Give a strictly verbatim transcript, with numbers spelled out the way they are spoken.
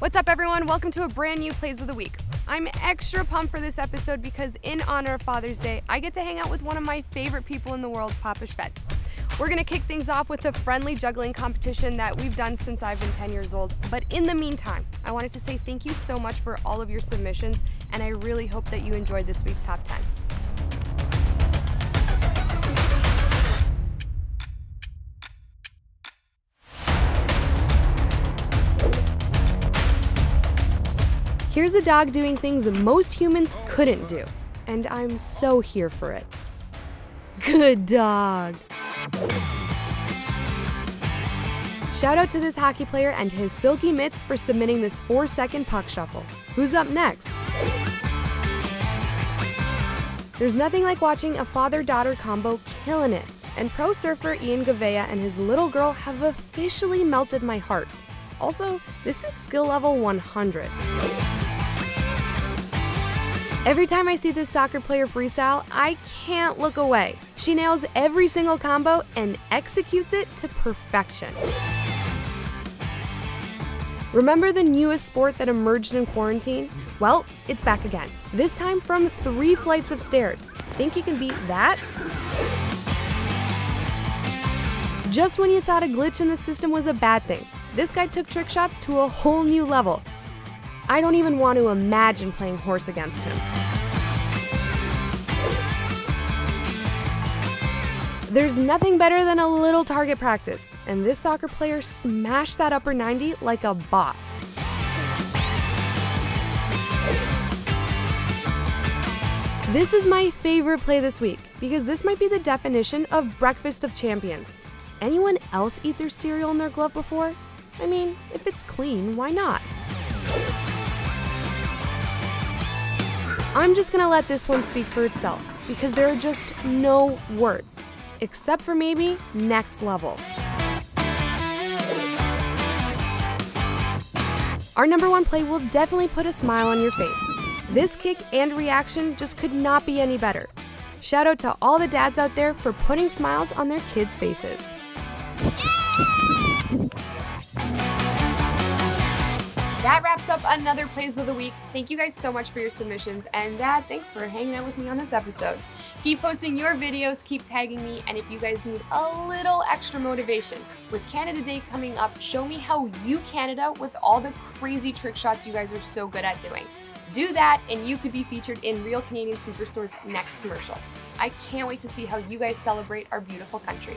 What's up, everyone? Welcome to a brand new Plays of the Week. I'm extra pumped for this episode because in honor of Father's Day, I get to hang out with one of my favorite people in the world, Papa Szwed. We're gonna kick things off with a friendly juggling competition that we've done since I've been ten years old. But in the meantime, I wanted to say thank you so much for all of your submissions, and I really hope that you enjoyed this week's Top ten. Here's a dog doing things most humans couldn't do, and I'm so here for it. Good dog. Shout out to this hockey player and his silky mitts for submitting this four-second puck shuffle. Who's up next? There's nothing like watching a father-daughter combo killing it, and pro surfer Ian Gavea and his little girl have officially melted my heart. Also, this is skill level one hundred. Every time I see this soccer player freestyle, I can't look away. She nails every single combo and executes it to perfection. Remember the newest sport that emerged in quarantine? Well, it's back again. This time from three flights of stairs. Think you can beat that? Just when you thought a glitch in the system was a bad thing, this guy took trick shots to a whole new level. I don't even want to imagine playing horse against him. There's nothing better than a little target practice, and this soccer player smashed that upper ninety like a boss. This is my favorite play this week, because this might be the definition of breakfast of champions. Anyone else eat their cereal in their glove before? I mean, if it's clean, why not? I'm just gonna let this one speak for itself, because there are just no words, except for maybe next level. Our number one play will definitely put a smile on your face. This kick and reaction just could not be any better. Shout out to all the dads out there for putting smiles on their kids' faces. That wraps up another Plays of the Week. Thank you guys so much for your submissions, and Dad, thanks for hanging out with me on this episode. Keep posting your videos, keep tagging me, and if you guys need a little extra motivation, with Canada Day coming up, show me how you Canada with all the crazy trick shots you guys are so good at doing. Do that, and you could be featured in Real Canadian Superstore's next commercial. I can't wait to see how you guys celebrate our beautiful country.